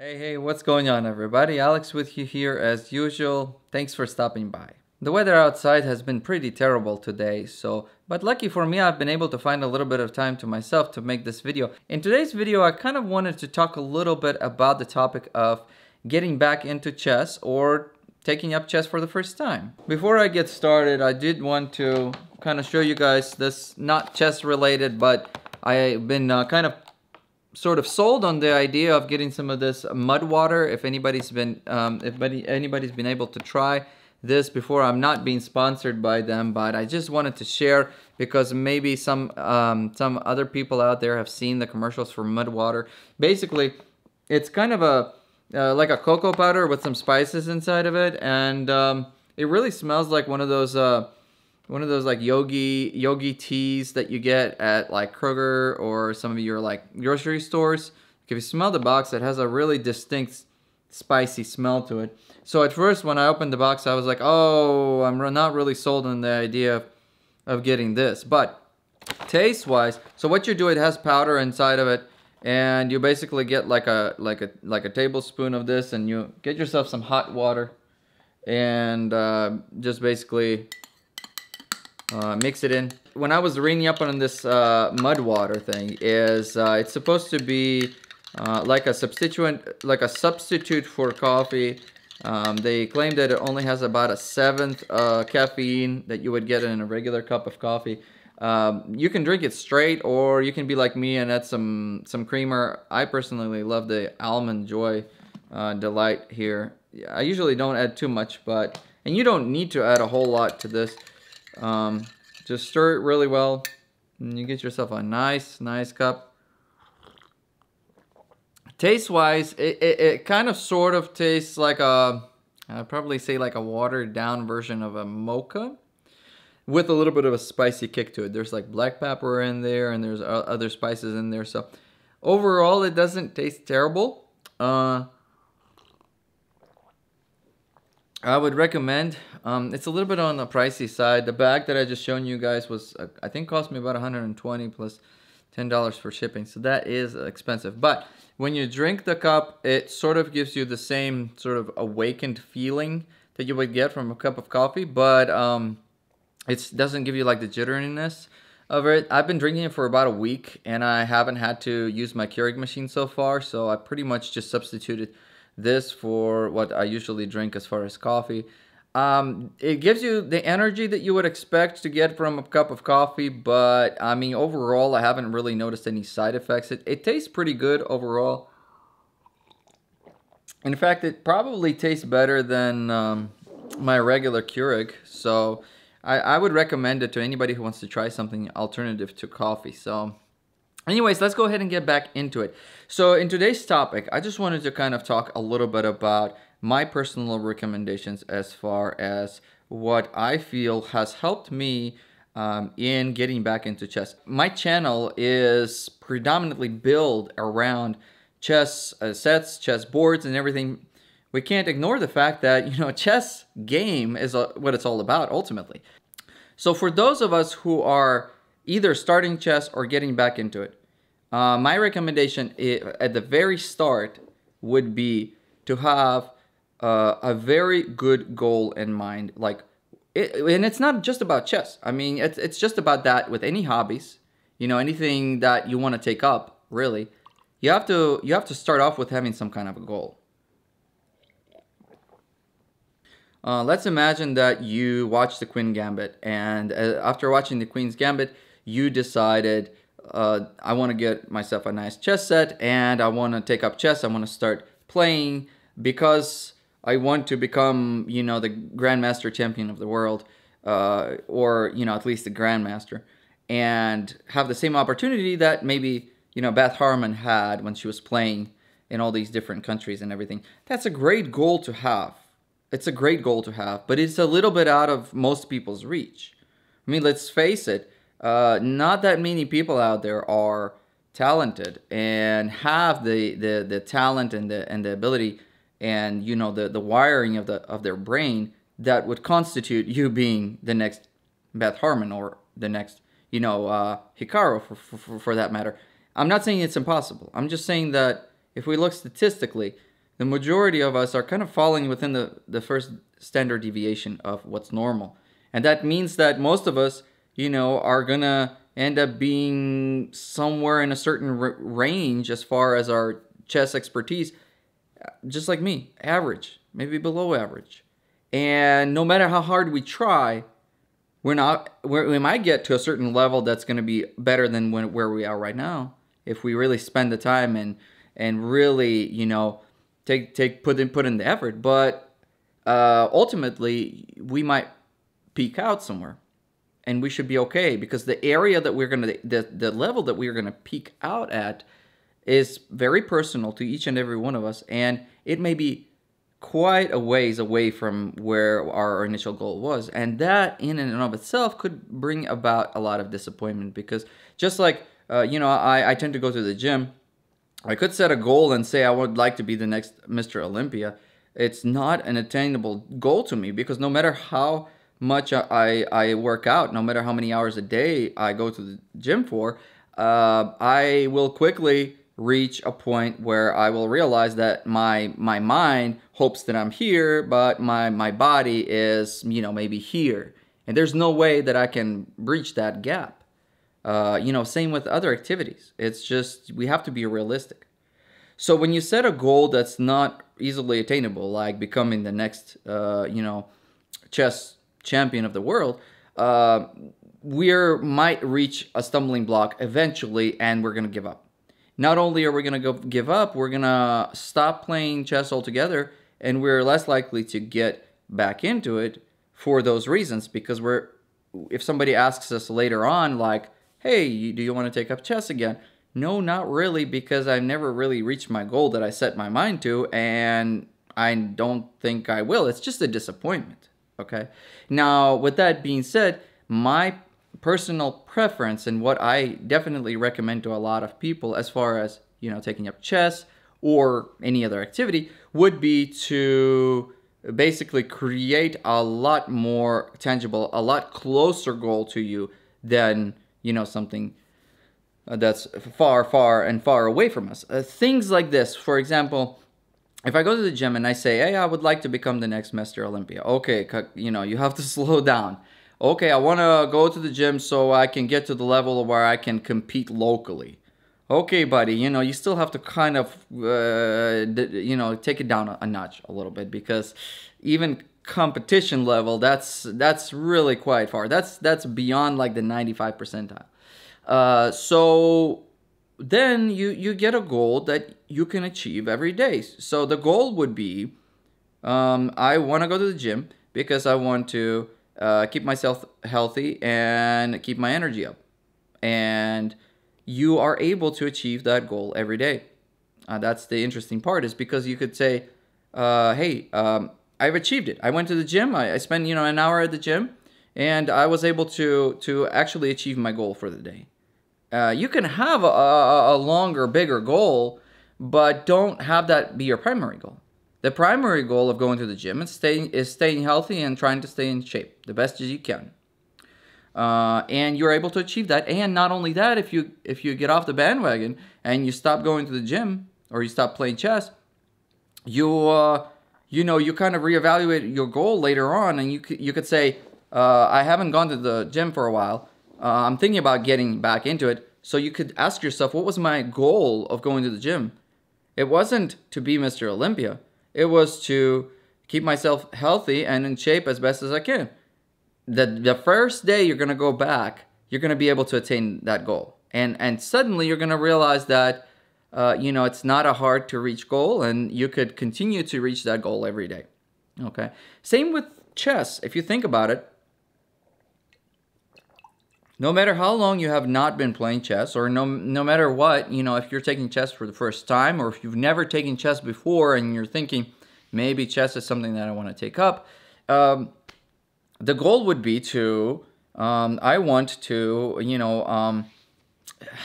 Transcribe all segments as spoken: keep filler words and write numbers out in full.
Hey, hey, what's going on everybody? Alex with you here as usual. Thanks for stopping by. The weather outside has been pretty terrible today, so but lucky for me I've been able to find a little bit of time to myself to make this video. In today's video I kind of wanted to talk a little bit about the topic of getting back into chess or taking up chess for the first time. Before I get started, I did want to kind of show you guys this, not chess related, but I've been uh, kind of sort of sold on the idea of getting some of this mud water. If anybody's been um, if anybody's been able to try this before, I'm not being sponsored by them, but I just wanted to share because maybe some um, some other people out there have seen the commercials for mud water. Basically, it's kind of a uh, like a cocoa powder with some spices inside of it, and um, it really smells like one of those uh, one of those like yogi yogi teas that you get at like Kroger or some of your like grocery stores. If you smell the box, it has a really distinct spicy smell to it. So at first when I opened the box, I was like, oh, I'm not really sold on the idea of, of getting this. But taste wise, so what you do, it has powder inside of it, and you basically get like a like a like a tablespoon of this, and you get yourself some hot water and uh, just basically Uh, mix it in. When I was reading up on this uh, mud water thing, is uh, it's supposed to be uh, like a substituent, like a substitute for coffee. Um, they claim that it only has about a seventh uh, caffeine that you would get in a regular cup of coffee. Um, you can drink it straight, or you can be like me and add some some creamer. I personally love the Almond Joy uh, Delight here. I usually don't add too much, but and you don't need to add a whole lot to this. Um, just stir it really well, and you get yourself a nice, nice cup. Taste-wise, it, it, it kind of sort of tastes like a, I'd probably say like a watered-down version of a mocha, with a little bit of a spicy kick to it. There's like black pepper in there, and there's other spices in there, so overall, it doesn't taste terrible. Uh... I would recommend. Um, it's a little bit on the pricey side. The bag that I just shown you guys was, uh, I think, cost me about one hundred twenty dollars plus ten dollars for shipping. So that is expensive. But when you drink the cup, it sort of gives you the same sort of awakened feeling that you would get from a cup of coffee. But um, it doesn't give you like the jitteriness of it. I've been drinking it for about a week, and I haven't had to use my Keurig machine so far. So I pretty much just substituted this for what I usually drink as far as coffee. Um, it gives you the energy that you would expect to get from a cup of coffee, but I mean, overall, I haven't really noticed any side effects. It, it tastes pretty good overall. In fact, it probably tastes better than um, my regular Keurig, so I, I would recommend it to anybody who wants to try something alternative to coffee. So anyways, let's go ahead and get back into it. So in today's topic, I just wanted to kind of talk a little bit about my personal recommendations as far as what I feel has helped me um, in getting back into chess. My channel is predominantly built around chess uh, sets, chess boards, and everything. We can't ignore the fact that, you know, chess game is uh, what it's all about ultimately. So for those of us who are either starting chess or getting back into it, Uh, my recommendation is, at the very start, would be to have uh, a very good goal in mind. Like, it, and it's not just about chess. I mean, it's, it's just about that with any hobbies, you know, anything that you want to take up, really. You have to, you have to start off with having some kind of a goal. Uh, let's imagine that you watch the Queen's Gambit, and uh, after watching the Queen's Gambit, you decided, Uh, I want to get myself a nice chess set, and I want to take up chess. I want to start playing because I want to become, you know, the grandmaster champion of the world, uh, or, you know, at least the grandmaster, and have the same opportunity that maybe, you know, Beth Harmon had when she was playing in all these different countries and everything. That's a great goal to have. It's a great goal to have, but it's a little bit out of most people's reach. I mean, let's face it. Uh, not that many people out there are talented and have the, the, the talent and the, and the ability and, you know, the, the wiring of, the, of their brain that would constitute you being the next Beth Harmon or the next, you know, uh, Hikaru for, for, for that matter. I'm not saying it's impossible. I'm just saying that if we look statistically, the majority of us are kind of falling within the, the first standard deviation of what's normal. And that means that most of us, you know, are going to end up being somewhere in a certain r range as far as our chess expertise, just like me, average, maybe below average. And no matter how hard we try, we're not, we're, we might get to a certain level that's going to be better than when, where we are right now, if we really spend the time and, and really, you know, take, take, put in, put in the effort. But uh, ultimately, we might peak out somewhere, and we should be okay, because the area that we're going to, the, the level that we're going to peak out at is very personal to each and every one of us, and it may be quite a ways away from where our initial goal was. And that in and of itself could bring about a lot of disappointment, because just like, uh, you know, I, I tend to go to the gym. I could set a goal and say I would like to be the next Mister Olympia. It's not an attainable goal to me, because no matter how much I, I work out, no matter how many hours a day I go to the gym for, uh, I will quickly reach a point where I will realize that my my mind hopes that I'm here, but my my body is, you know, maybe here, and there's no way that I can breach that gap. Uh, you know, same with other activities. It's just, we have to be realistic. So when you set a goal that's not easily attainable, like becoming the next uh, you know, chess champion of the world, uh, we might reach a stumbling block eventually, and we're gonna give up. Not only are we going to go give up, we're going to stop playing chess altogether, and we're less likely to get back into it for those reasons, because we're, if somebody asks us later on, like, hey, do you want to take up chess again? No, not really, because I've never really reached my goal that I set my mind to, and I don't think I will. It's just a disappointment, okay? Now, with that being said, my personal preference, and what I definitely recommend to a lot of people as far as, you know, taking up chess or any other activity, would be to basically create a lot more tangible, a lot closer goal to you than, you know, something that's far, far and far away from us. Uh, things like this, for example, if I go to the gym and I say, hey, I would like to become the next Mister Olympia. Okay, you know, you have to slow down. Okay, I want to go to the gym so I can get to the level where I can compete locally. Okay, buddy, you know, you still have to kind of, uh, you know, take it down a notch a little bit, because even competition level, that's that's really quite far. That's that's beyond like the ninety-five percentile. Uh, so then you, you get a goal that you can achieve every day. So the goal would be, um, I want to go to the gym because I want to Uh, keep myself healthy and keep my energy up. And you are able to achieve that goal every day. Uh, that's the interesting part, is because you could say, uh, hey, um, I've achieved it. I went to the gym. I, I spent, you know, an hour at the gym, and I was able to, to actually achieve my goal for the day. Uh, you can have a, a, a longer, bigger goal, but don't have that be your primary goal. The primary goal of going to the gym is staying, is staying healthy and trying to stay in shape the best as you can. Uh, and you're able to achieve that. And not only that, if you, if you get off the bandwagon and you stop going to the gym, or you stop playing chess, you, uh, you know, you kind of reevaluate your goal later on, and you, you could say, uh, I haven't gone to the gym for a while. Uh, I'm thinking about getting back into it. So you could ask yourself, what was my goal of going to the gym? It wasn't to be Mister Olympia. It was to keep myself healthy and in shape as best as I can. The, the first day you're going to go back, you're going to be able to attain that goal. And, and suddenly you're going to realize that, uh, you know, it's not a hard to reach goal, and you could continue to reach that goal every day. Okay. Same with chess. If you think about it, no matter how long you have not been playing chess, or no, no matter what, you know, if you're taking chess for the first time, or if you've never taken chess before and you're thinking, maybe chess is something that I want to take up, um, the goal would be to, um, I want to, you know, um,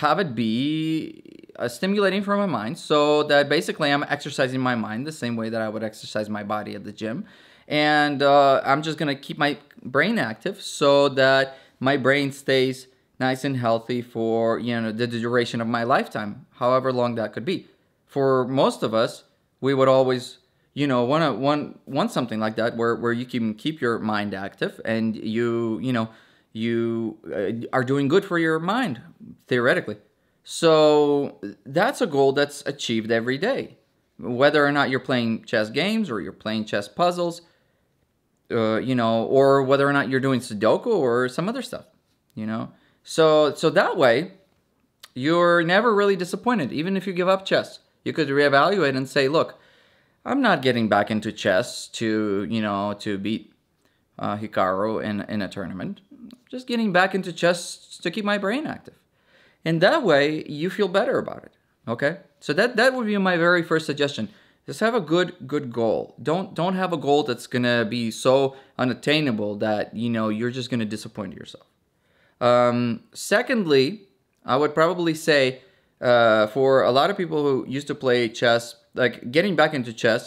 have it be uh, stimulating for my mind, so that basically I'm exercising my mind the same way that I would exercise my body at the gym. And uh, I'm just going to keep my brain active so that my brain stays nice and healthy for, you know, the duration of my lifetime, however long that could be. for most of us, we would always, you know, want to want want something like that where where you can keep your mind active and you you know you uh, are doing good for your mind theoretically. So that's a goal that's achieved every day, whether or not you're playing chess games or you're playing chess puzzles, uh, you know, or whether or not you're doing Sudoku or some other stuff, you know. So so that way, you're never really disappointed, even if you give up chess. You could reevaluate and say, look, I'm not getting back into chess to, you know, to beat uh, Hikaru in, in a tournament. I'm just getting back into chess to keep my brain active. And that way, you feel better about it, okay? So that, that would be my very first suggestion. Just have a good, good goal. Don't, don't have a goal that's going to be so unattainable that, you know, you're just going to disappoint yourself. Um, secondly, I would probably say, Uh, for a lot of people who used to play chess, like getting back into chess,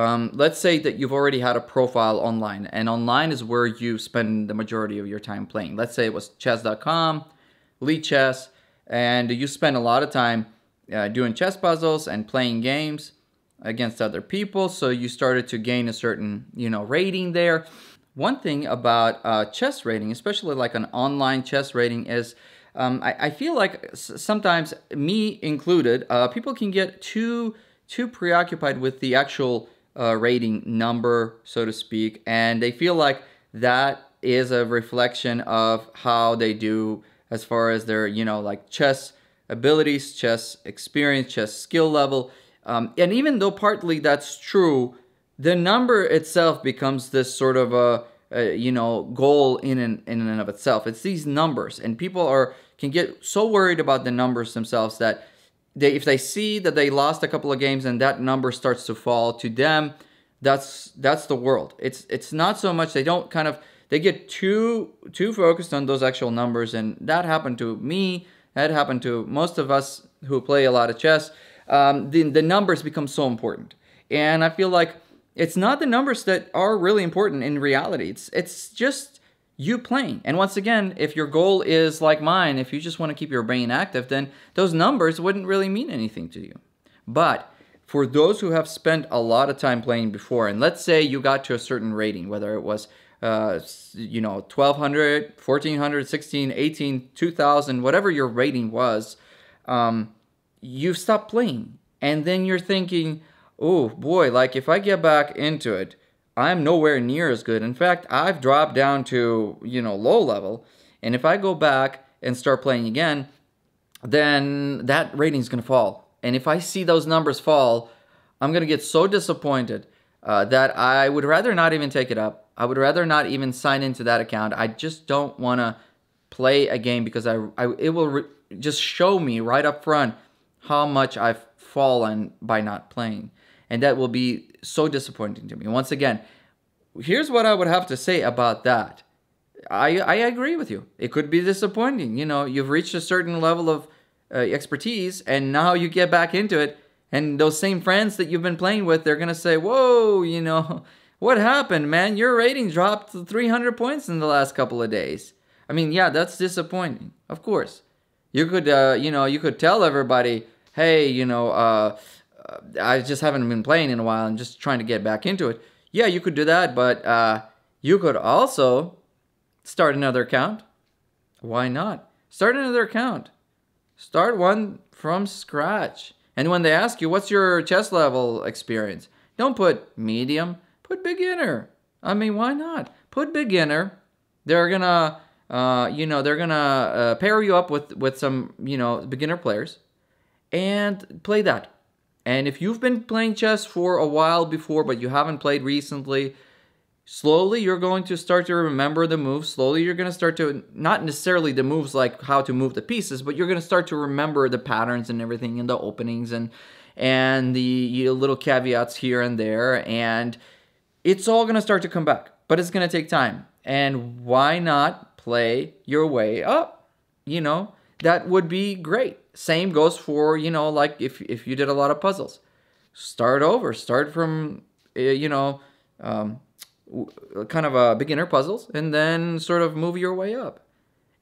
um, let's say that you've already had a profile online, and online is where you spend the majority of your time playing. Let's say it was chess dot com, Lichess, and you spend a lot of time uh, doing chess puzzles and playing games against other people, so you started to gain a certain, you know, rating there. One thing about uh, chess rating, especially like an online chess rating, is Um, I, I feel like sometimes, me included, uh, people can get too too preoccupied with the actual uh, rating number, so to speak, and they feel like that is a reflection of how they do as far as their, you know, like chess abilities, chess experience, chess skill level. Um, and even though partly that's true, the number itself becomes this sort of a Uh, you know, goal in and, in and of itself. It's these numbers, and people are can get so worried about the numbers themselves that they, if they see that they lost a couple of games and that number starts to fall to them, that's that's the world. It's it's not so much, they don't kind of, they get too too focused on those actual numbers, and that happened to me. That happened to most of us who play a lot of chess. Um, the, the numbers become so important, and I feel like it's not the numbers that are really important in reality. It's it's just you playing. And once again, if your goal is like mine, if you just want to keep your brain active, then those numbers wouldn't really mean anything to you. But for those who have spent a lot of time playing before, and let's say you got to a certain rating, whether it was uh, you know, twelve hundred, fourteen hundred, sixteen, eighteen, two thousand, whatever your rating was, um, you've stopped playing. And then you're thinking, oh boy, like if I get back into it, I'm nowhere near as good. In fact, I've dropped down to, you know, low level. And if I go back and start playing again, then that rating's going to fall. And if I see those numbers fall, I'm going to get so disappointed uh, that I would rather not even take it up. I would rather not even sign into that account. I just don't want to play a game because I, I it will re just show me right up front how much I've fallen by not playing. And that will be so disappointing to me. Once again, here's what I would have to say about that. I, I agree with you. It could be disappointing. You know, you've reached a certain level of uh, expertise, and now you get back into it, and those same friends that you've been playing with, they're going to say, whoa, you know, what happened, man? Your rating dropped to three hundred points in the last couple of days. I mean, yeah, that's disappointing, of course. You could, uh, you know, you could tell everybody, hey, you know, uh... I just haven't been playing in a while and just trying to get back into it. Yeah, you could do that, but uh, you could also start another account. Why not? Start another account. Start one from scratch. And when they ask you, what's your chess level experience? Don't put medium, put beginner. I mean, why not? Put beginner. They're gonna, uh, you know, they're gonna uh, pair you up with, with some, you know, beginner players and play that. And if you've been playing chess for a while before, but you haven't played recently, slowly you're going to start to remember the moves. Slowly you're going to start to, not necessarily the moves like how to move the pieces, but you're going to start to remember the patterns and everything and the openings and, and the you know, little caveats here and there. And it's all going to start to come back, but it's going to take time. And why not play your way up? You know, that would be great. Same goes for, you know, like if, if you did a lot of puzzles. Start over. Start from, you know, um, kind of a beginner puzzles, and then sort of move your way up.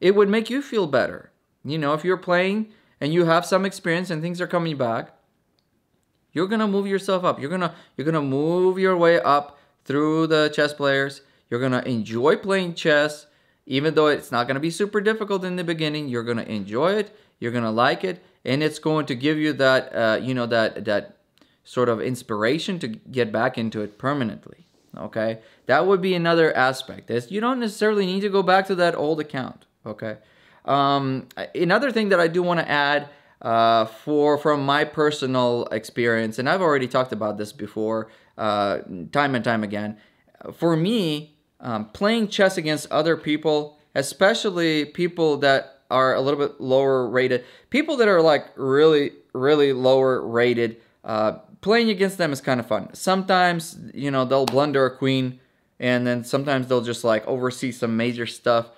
It would make you feel better. You know, if you're playing and you have some experience and things are coming back, You're gonna move yourself up. You're gonna you're gonna move your way up through the chess players. You're gonna enjoy playing chess, even though it's not gonna be super difficult in the beginning. You're gonna enjoy it. You're gonna like it, and it's going to give you that uh, you know that that sort of inspiration to get back into it permanently. Okay, that would be another aspect. Is you don't necessarily need to go back to that old account. Okay. Um, another thing that I do want to add uh, for from my personal experience, and I've already talked about this before, uh, time and time again. For me, um, playing chess against other people, especially people that are a little bit lower rated, people that are like really, really lower rated, uh, playing against them is kind of fun. Sometimes, you know, they'll blunder a queen, and then sometimes they'll just like oversee some major stuff.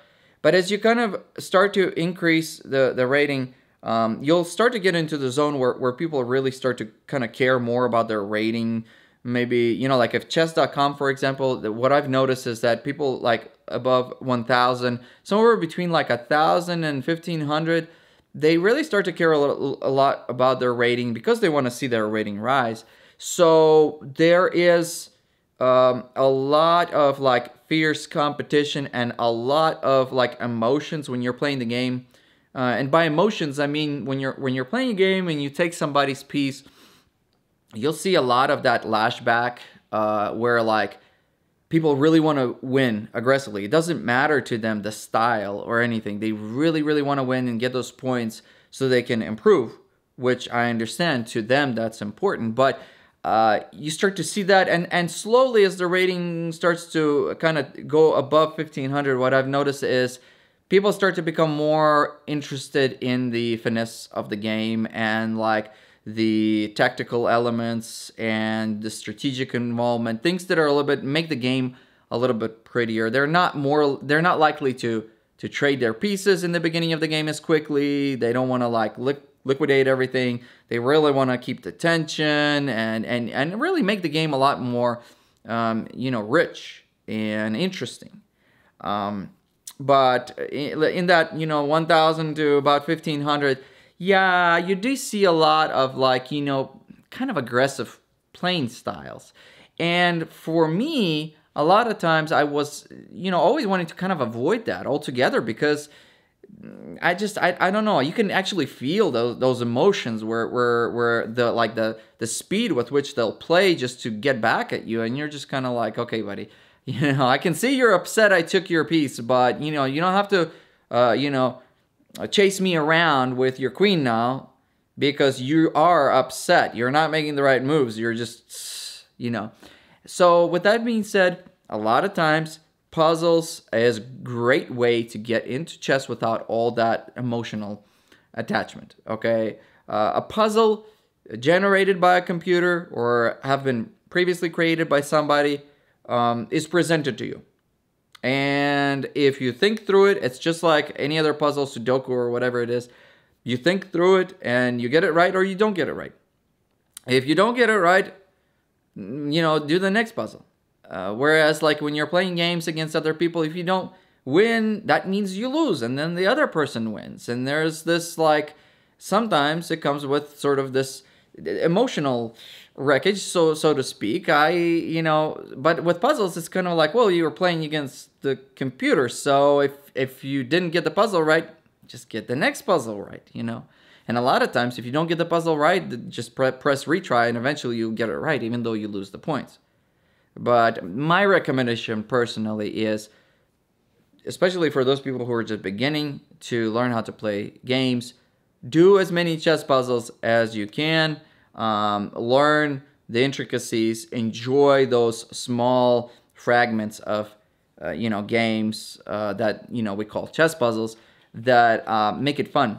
But as you kind of start to increase the, the rating, um, you'll start to get into the zone where, where people really start to kind of care more about their rating. Maybe, you know, like if chess dot com, for example, what I've noticed is that people like above one thousand, somewhere between like one thousand and fifteen hundred, they really start to care a, little, a lot about their rating because they want to see their rating rise. So there is um, a lot of like fierce competition and a lot of like emotions when you're playing the game, uh, and by emotions I mean when you're when you're playing a game and you take somebody's piece, you'll see a lot of that lashback uh, where like people really want to win aggressively. It doesn't matter to them the style or anything. They really really want to win and get those points so they can improve, which I understand to them that's important, but Uh, you start to see that, and, and slowly as the rating starts to kind of go above fifteen hundred, what I've noticed is people start to become more interested in the finesse of the game and like the tactical elements and the strategic involvement, things that are a little bit, make the game a little bit prettier. They're not more, they're not likely to, to trade their pieces in the beginning of the game as quickly. They don't want to like lick liquidate everything. They really want to keep the tension and and and really make the game a lot more um, you know, rich and interesting. Um, but in, in that, you know, one thousand to about fifteen hundred, yeah, you do see a lot of like, you know, kind of aggressive playing styles. And for me, a lot of times I was, you know, always wanting to kind of avoid that altogether because I just, I, I don't know, you can actually feel those, those emotions where, where, where the, like the, the speed with which they'll play just to get back at you. And you're just kind of like, okay, buddy, you know, I can see you're upset I took your piece, but you know, you don't have to, uh, you know, chase me around with your queen now because you are upset. You're not making the right moves. You're just, you know. So with that being said, a lot of times, puzzles is a great way to get into chess without all that emotional attachment, okay? Uh, a puzzle generated by a computer or have been previously created by somebody um, is presented to you. And if you think through it, it's just like any other puzzle, Sudoku or whatever it is. You think through it and you get it right or you don't get it right. If you don't get it right, you know, do the next puzzle. Uh, whereas like when you're playing games against other people, if you don't win, that means you lose and then the other person wins. And there's this like, sometimes it comes with sort of this emotional wreckage, so so to speak. I, you know, but with puzzles, it's kind of like, well, you were playing against the computer. So if, if you didn't get the puzzle right, just get the next puzzle right, you know. And a lot of times if you don't get the puzzle right, just pre press retry and eventually you'll get it right, even though you lose the points. But my recommendation personally is, especially for those people who are just beginning to learn how to play games, do as many chess puzzles as you can. Um, learn the intricacies. Enjoy those small fragments of, uh, you know, games uh, that, you know, we call chess puzzles that uh, make it fun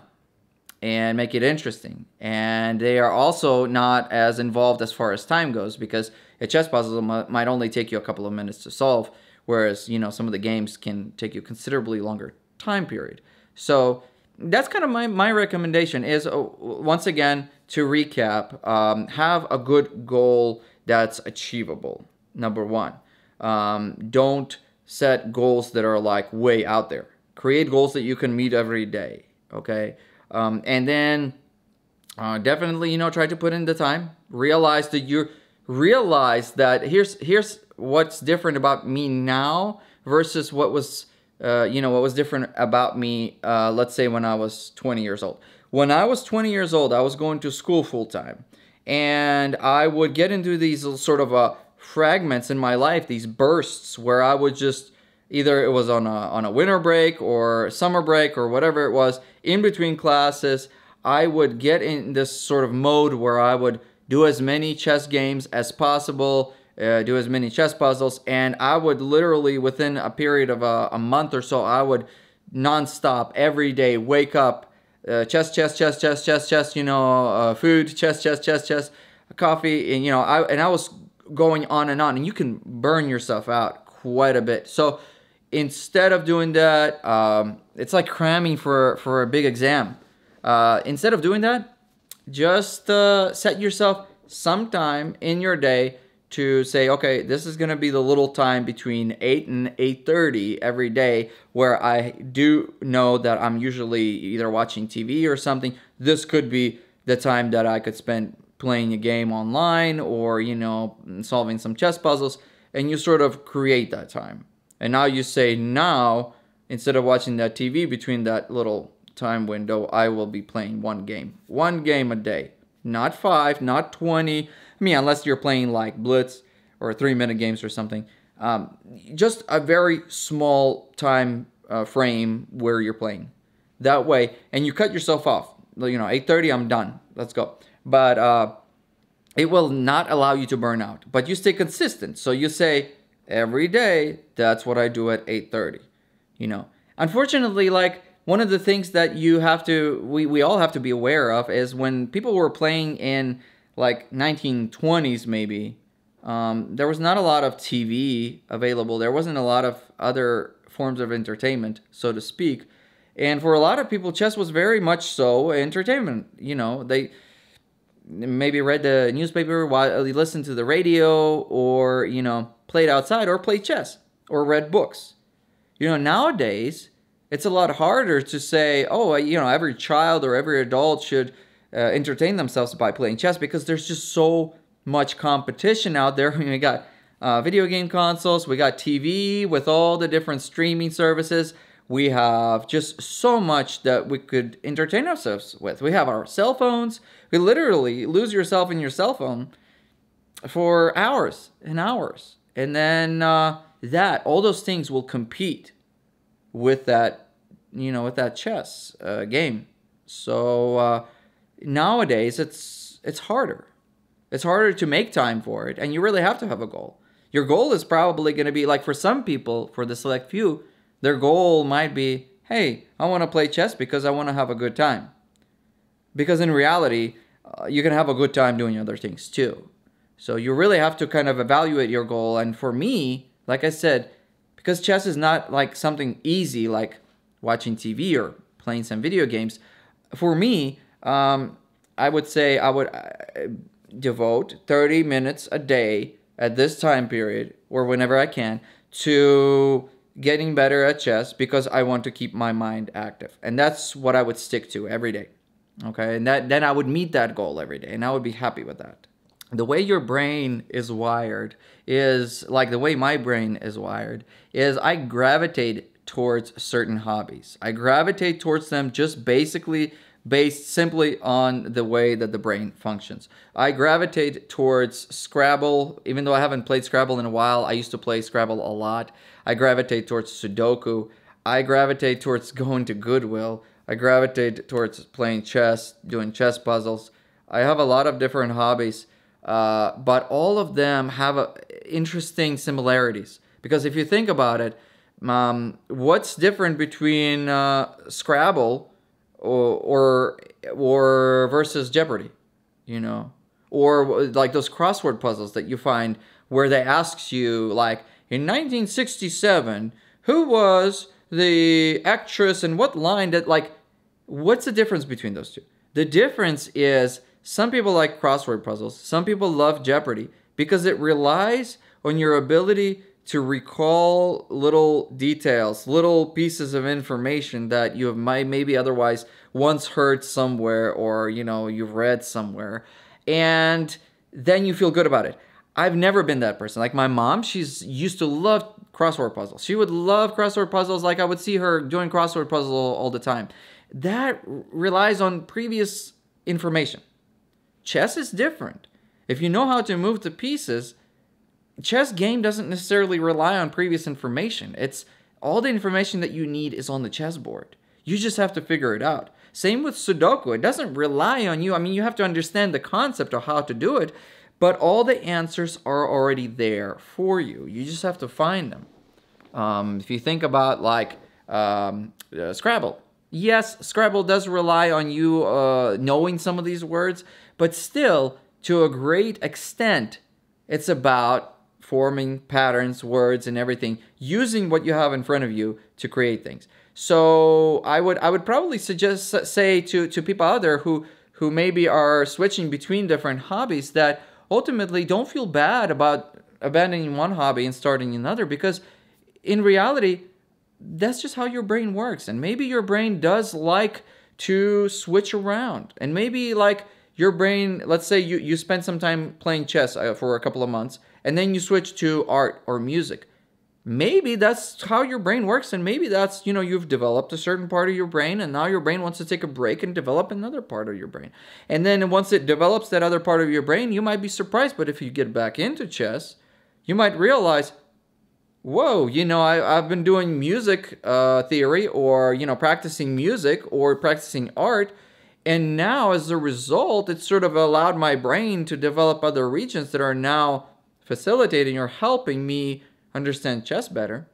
and make it interesting. And they are also not as involved as far as time goes, because a chess puzzle might only take you a couple of minutes to solve, whereas, you know, some of the games can take you considerably longer time period. So that's kind of my, my recommendation is, uh, once again, to recap, um, have a good goal that's achievable, number one. Um, don't set goals that are like way out there. Create goals that you can meet every day, okay? Um, and then Uh, definitely, you know, try to put in the time. Realize that you realize that here's here's what's different about me now versus what was, uh, you know, what was different about me, uh, let's say, when I was twenty years old. When I was twenty years old, I was going to school full time, and I would get into these sort of uh, fragments in my life, these bursts where I would just. Either it was on a, on a winter break or summer break or whatever it was, in between classes, I would get in this sort of mode where I would do as many chess games as possible, uh, do as many chess puzzles, and I would literally, within a period of a, a month or so, I would nonstop, every day, wake up, uh, chess, chess, chess, chess, chess, chess, you know, uh, food, chess, chess, chess, chess, coffee, and you know, I, and I was going on and on, and you can burn yourself out quite a bit. So, instead of doing that, um, it's like cramming for, for a big exam. Uh, instead of doing that, just uh, set yourself some time in your day to say, okay, this is going to be the little time between eight and eight thirty every day where I do know that I'm usually either watching T V or something. This could be the time that I could spend playing a game online or, you know, solving some chess puzzles. And you sort of create that time. And now you say, now, instead of watching that T V between that little time window, I will be playing one game. One game a day. Not five, not twenty. I mean, unless you're playing like Blitz or three-minute games or something. Um, just a very small time uh, frame where you're playing. That way, and you cut yourself off. You know, eight thirty, I'm done. Let's go. But uh, it will not allow you to burn out. But you stay consistent. So you say, every day, that's what I do at eight thirty, you know. Unfortunately, like, one of the things that you have to, we, we all have to be aware of is when people were playing in, like, nineteen twenties maybe, um, there was not a lot of T V available. There wasn't a lot of other forms of entertainment, so to speak. And for a lot of people, chess was very much so entertainment, you know. They maybe read the newspaper, listened to the radio, or, you know, played outside or played chess or read books. You know, nowadays, it's a lot harder to say, oh, you know, every child or every adult should uh, entertain themselves by playing chess because there's just so much competition out there. I mean, we got uh, video game consoles, we got T V with all the different streaming services. We have just so much that we could entertain ourselves with. We have our cell phones. We literally lose yourself in your cell phone for hours and hours. And then uh, that, all those things will compete with that, you know, with that chess uh, game. So uh, nowadays, it's it's harder. It's harder to make time for it, and you really have to have a goal. Your goal is probably going to be, like for some people, for the select few, their goal might be, hey, I want to play chess because I want to have a good time. Because in reality, uh, you can have a good time doing other things too. So you really have to kind of evaluate your goal. And for me, like I said, because chess is not like something easy like watching T V or playing some video games, for me, um, I would say I would uh, devote thirty minutes a day at this time period or whenever I can to getting better at chess because I want to keep my mind active. And that's what I would stick to every day. Okay, and that then I would meet that goal every day and I would be happy with that. The way your brain is wired is, like the way my brain is wired, is I gravitate towards certain hobbies. I gravitate towards them just basically based simply on the way that the brain functions. I gravitate towards Scrabble. Even though I haven't played Scrabble in a while, I used to play Scrabble a lot. I gravitate towards Sudoku. I gravitate towards going to Goodwill. I gravitate towards playing chess, doing chess puzzles. I have a lot of different hobbies. Uh, but all of them have a, interesting similarities. Because if you think about it, um, what's different between uh, Scrabble or, or or versus Jeopardy, you know? Or like those crossword puzzles that you find where they ask you, like, in nineteen sixty-seven, who was the actress and what line that, like, what's the difference between those two? The difference is, some people like crossword puzzles. Some people love Jeopardy because it relies on your ability to recall little details, little pieces of information that you have might maybe otherwise once heard somewhere, or, you know, you've read somewhere, and then you feel good about it. I've never been that person. Like my mom, she's used to love crossword puzzles. She would love crossword puzzles. Like I would see her doing crossword puzzles all the time. That relies on previous information. Chess is different. If you know how to move the pieces, chess game doesn't necessarily rely on previous information. It's all the information that you need is on the chessboard. You just have to figure it out. Same with Sudoku. It doesn't rely on you. I mean, you have to understand the concept of how to do it, but all the answers are already there for you. You just have to find them. Um, if you think about like um, uh, Scrabble. Yes, Scrabble does rely on you uh, knowing some of these words, but still, to a great extent, it's about forming patterns, words, and everything, using what you have in front of you to create things. So I would I would probably suggest, say to, to people out there who, who maybe are switching between different hobbies, that ultimately don't feel bad about abandoning one hobby and starting another, because in reality, that's just how your brain works. And maybe your brain does like to switch around. And maybe like your brain, let's say you, you spend some time playing chess uh, for a couple of months, and then you switch to art or music. Maybe that's how your brain works, and maybe that's, you know, you've developed a certain part of your brain, and now your brain wants to take a break and develop another part of your brain. And then once it develops that other part of your brain, you might be surprised, but if you get back into chess, you might realize, whoa, you know, I, I've been doing music uh, theory, or, you know, practicing music or practicing art, and now as a result, it sort of allowed my brain to develop other regions that are now facilitating or helping me understand chess better.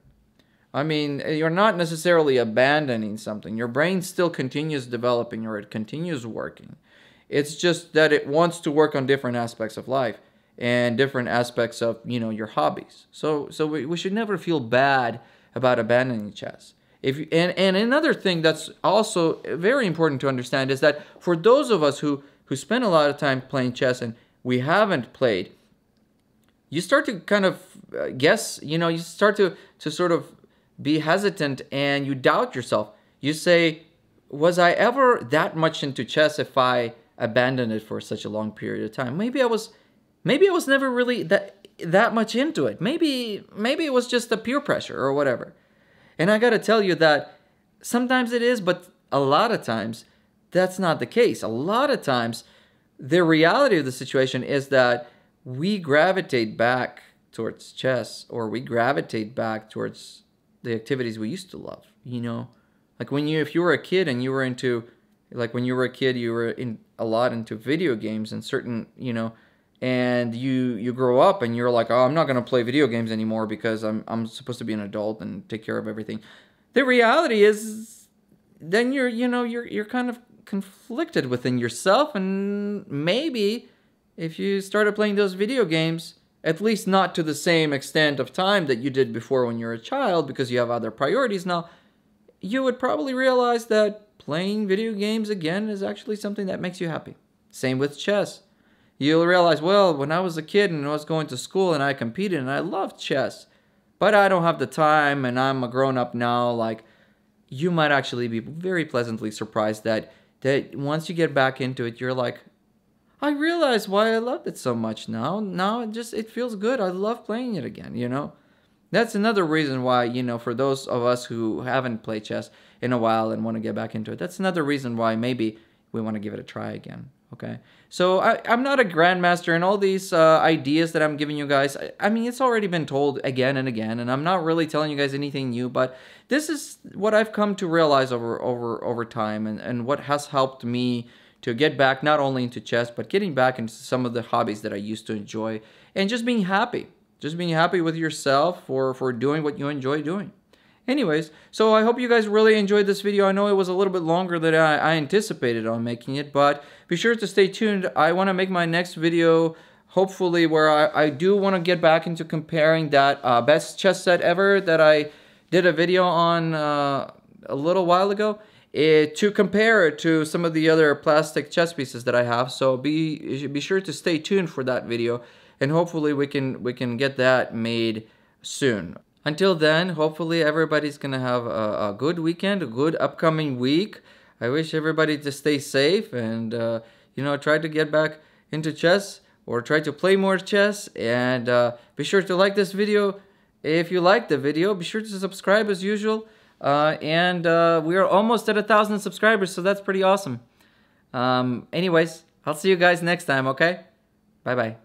I mean, you're not necessarily abandoning something. Your brain still continues developing, or it continues working. It's just that it wants to work on different aspects of life and different aspects of, you know, your hobbies. So, so we, we should never feel bad about abandoning chess. If you, and, and another thing that's also very important to understand is that for those of us who, who spend a lot of time playing chess and we haven't played, you start to kind of guess, you know, you start to, to sort of be hesitant, and you doubt yourself. You say, was I ever that much into chess if I abandoned it for such a long period of time? Maybe I was, maybe I was never really that, that much into it. Maybe, maybe it was just the peer pressure or whatever. And I got to tell you that sometimes it is, but a lot of times that's not the case. A lot of times the reality of the situation is that we gravitate back towards chess, or we gravitate back towards the activities we used to love, you know? Like when you, if you were a kid and you were into, like when you were a kid, you were in a lot into video games and certain, you know, and you, you grow up and you're like, oh, I'm not going to play video games anymore because I'm, I'm supposed to be an adult and take care of everything. The reality is then you're, you know, you're, you're kind of conflicted within yourself, and maybe if you started playing those video games, at least not to the same extent of time that you did before when you were a child, because you have other priorities now, you would probably realize that playing video games again is actually something that makes you happy. Same with chess. You'll realize, well, when I was a kid and I was going to school and I competed and I loved chess, but I don't have the time and I'm a grown-up now, like, you might actually be very pleasantly surprised that, that once you get back into it, you're like, I realize why I love it so much now. Now it just, it feels good. I love playing it again, you know? That's another reason why, you know, for those of us who haven't played chess in a while and want to get back into it, that's another reason why maybe we want to give it a try again, okay? So I, I'm not a grandmaster, and all these uh, ideas that I'm giving you guys, I, I mean, it's already been told again and again, and I'm not really telling you guys anything new, but this is what I've come to realize over, over, over time, and, and what has helped me to get back not only into chess, but getting back into some of the hobbies that I used to enjoy, and just being happy. Just being happy with yourself for, for doing what you enjoy doing. Anyways, so I hope you guys really enjoyed this video. I know it was a little bit longer than I, I anticipated on making it, but be sure to stay tuned. I want to make my next video, hopefully, where I, I do want to get back into comparing that uh, best chess set ever that I did a video on uh, a little while ago. It, to compare it to some of the other plastic chess pieces that I have, so be be sure to stay tuned for that video, and hopefully we can we can get that made soon. Until then, hopefully everybody's gonna have a, a good weekend, a good upcoming week. I wish everybody to stay safe and, uh, you know, try to get back into chess or try to play more chess. And uh, be sure to like this video. If you like the video, be sure to subscribe as usual. Uh, and uh, we are almost at a thousand subscribers, so that's pretty awesome. Um, anyways, I'll see you guys next time, okay? Bye-bye.